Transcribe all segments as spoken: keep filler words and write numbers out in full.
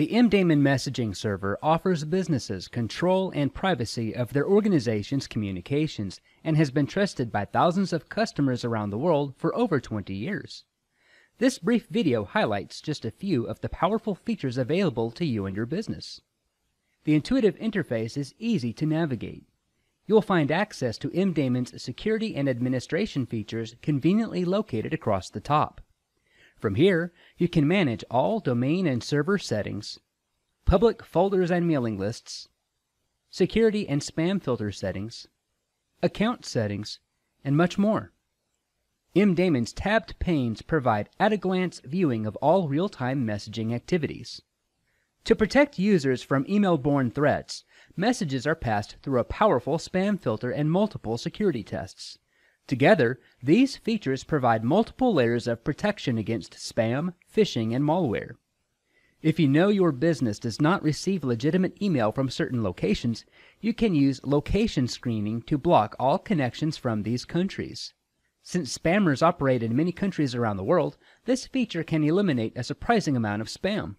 The MDaemon messaging server offers businesses control and privacy of their organization's communications and has been trusted by thousands of customers around the world for over twenty years. This brief video highlights just a few of the powerful features available to you and your business. The intuitive interface is easy to navigate. You'll find access to MDaemon's security and administration features conveniently located across the top. From here, you can manage all domain and server settings, public folders and mailing lists, security and spam filter settings, account settings, and much more. MDaemon's tabbed panes provide at-a-glance viewing of all real-time messaging activities. To protect users from email-borne threats, messages are passed through a powerful spam filter and multiple security tests. Together, these features provide multiple layers of protection against spam, phishing, and malware. If you know your business does not receive legitimate email from certain locations, you can use location screening to block all connections from these countries. Since spammers operate in many countries around the world, this feature can eliminate a surprising amount of spam.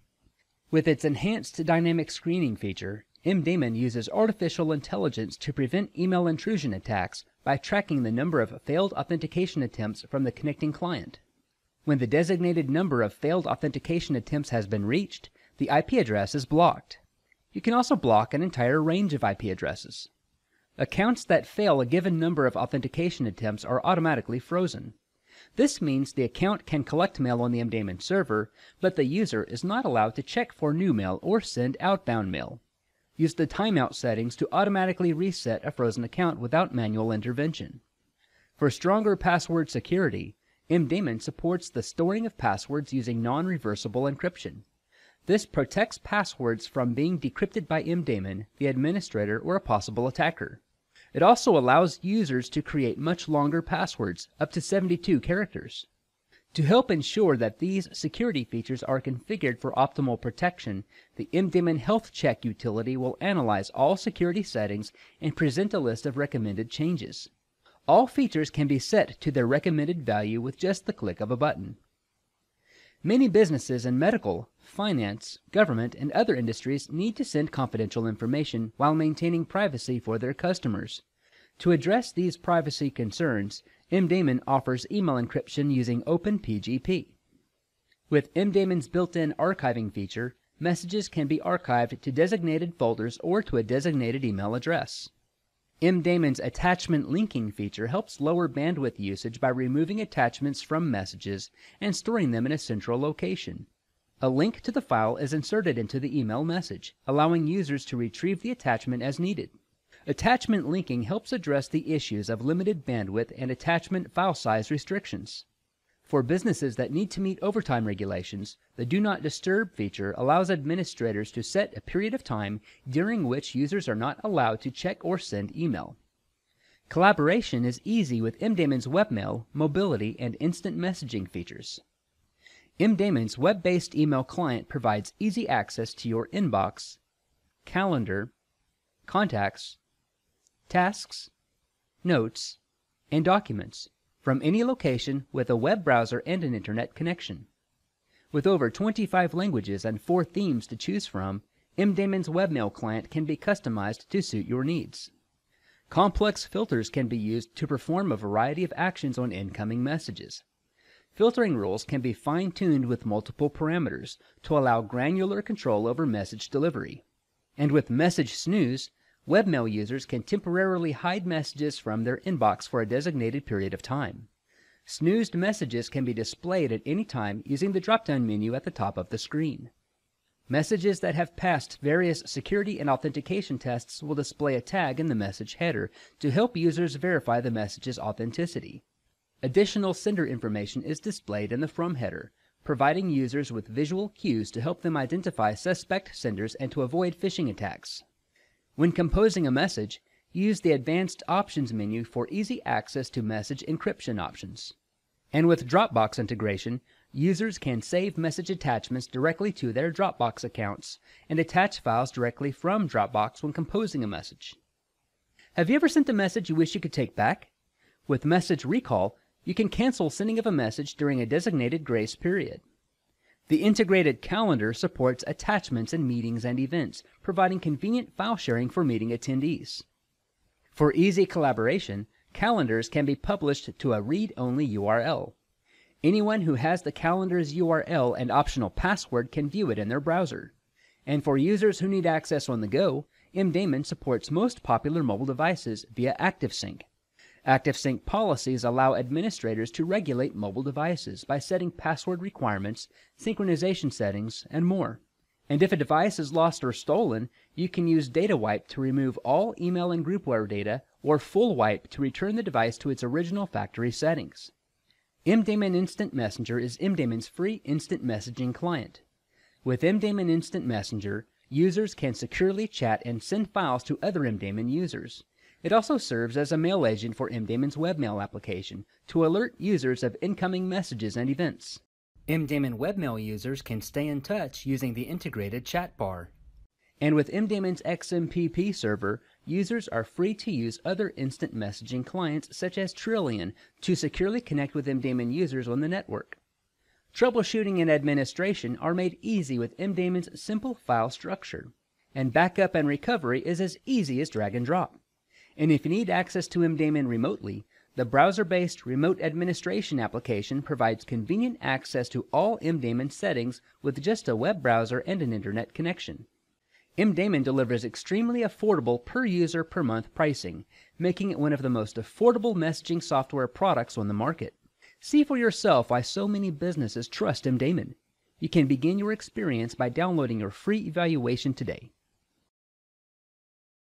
With its enhanced dynamic screening feature, MDaemon uses artificial intelligence to prevent email intrusion attacks by tracking the number of failed authentication attempts from the connecting client. When the designated number of failed authentication attempts has been reached, the I P address is blocked. You can also block an entire range of I P addresses. Accounts that fail a given number of authentication attempts are automatically frozen. This means the account can collect mail on the MDaemon server, but the user is not allowed to check for new mail or send outbound mail. Use the timeout settings to automatically reset a frozen account without manual intervention. For stronger password security, MDaemon supports the storing of passwords using non-reversible encryption. This protects passwords from being decrypted by MDaemon, the administrator, or a possible attacker. It also allows users to create much longer passwords, up to seventy-two characters. To help ensure that these security features are configured for optimal protection, the MDaemon Health Check utility will analyze all security settings and present a list of recommended changes. All features can be set to their recommended value with just the click of a button. Many businesses in medical, finance, government, and other industries need to send confidential information while maintaining privacy for their customers. To address these privacy concerns, MDaemon offers email encryption using OpenPGP. With MDaemon's built-in archiving feature, messages can be archived to designated folders or to a designated email address. MDaemon's attachment linking feature helps lower bandwidth usage by removing attachments from messages and storing them in a central location. A link to the file is inserted into the email message, allowing users to retrieve the attachment as needed. Attachment linking helps address the issues of limited bandwidth and attachment file size restrictions. For businesses that need to meet overtime regulations, the Do Not Disturb feature allows administrators to set a period of time during which users are not allowed to check or send email. Collaboration is easy with MDaemon's Webmail, mobility, and instant messaging features. MDaemon's web-based email client provides easy access to your inbox, calendar, contacts, tasks, notes, and documents from any location with a web browser and an internet connection. With over twenty-five languages and four themes to choose from, MDaemon's Webmail client can be customized to suit your needs. Complex filters can be used to perform a variety of actions on incoming messages. Filtering rules can be fine-tuned with multiple parameters to allow granular control over message delivery. And with Message Snooze, Webmail users can temporarily hide messages from their inbox for a designated period of time. Snoozed messages can be displayed at any time using the drop-down menu at the top of the screen. Messages that have passed various security and authentication tests will display a tag in the message header to help users verify the message's authenticity. Additional sender information is displayed in the From header, providing users with visual cues to help them identify suspect senders and to avoid phishing attacks. When composing a message, use the Advanced Options menu for easy access to message encryption options. And with Dropbox integration, users can save message attachments directly to their Dropbox accounts and attach files directly from Dropbox when composing a message. Have you ever sent a message you wish you could take back? With Message Recall, you can cancel sending of a message during a designated grace period. The integrated calendar supports attachments in meetings and events, providing convenient file sharing for meeting attendees. For easy collaboration, calendars can be published to a read-only U R L. Anyone who has the calendar's U R L and optional password can view it in their browser. And for users who need access on the go, MDaemon supports most popular mobile devices via ActiveSync. ActiveSync policies allow administrators to regulate mobile devices by setting password requirements, synchronization settings, and more. And if a device is lost or stolen, you can use DataWipe to remove all email and groupware data, or FullWipe to return the device to its original factory settings. MDaemon Instant Messenger is MDaemon's free instant messaging client. With MDaemon Instant Messenger, users can securely chat and send files to other MDaemon users. It also serves as a mail agent for MDaemon's webmail application to alert users of incoming messages and events. MDaemon Webmail users can stay in touch using the integrated chat bar. And with MDaemon's X M P P server, users are free to use other instant messaging clients such as Trillian to securely connect with MDaemon users on the network. Troubleshooting and administration are made easy with MDaemon's simple file structure. And backup and recovery is as easy as drag and drop. And if you need access to MDaemon remotely, the browser-based remote administration application provides convenient access to all MDaemon settings with just a web browser and an internet connection. MDaemon delivers extremely affordable per-user per-month pricing, making it one of the most affordable messaging software products on the market. See for yourself why so many businesses trust MDaemon. You can begin your experience by downloading your free evaluation today.